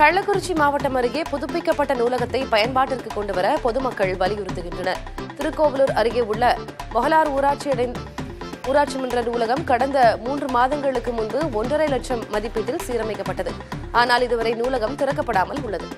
Kallakurichi மாவட்டம் அருகே புதுப்பிக்கப்பட்ட நூலகத்தை பயன்பாட்டிற்கு கொண்டு வர பொதுமக்கள் வலியுறுத்துகின்றனர். திருக்கோவலூர் அருகே உள்ள மொகலார் ஊராட்சி மன்ற நூலகம் கடந்த 3 மாதங்களுக்கு முன்பு 1.5 லட்சம் மதிப்பீட்டில் சீரமைக்கப்பட்டது. ஆனால் இதுவரை நூலகம் திறக்கப்படாமல் உள்ளது.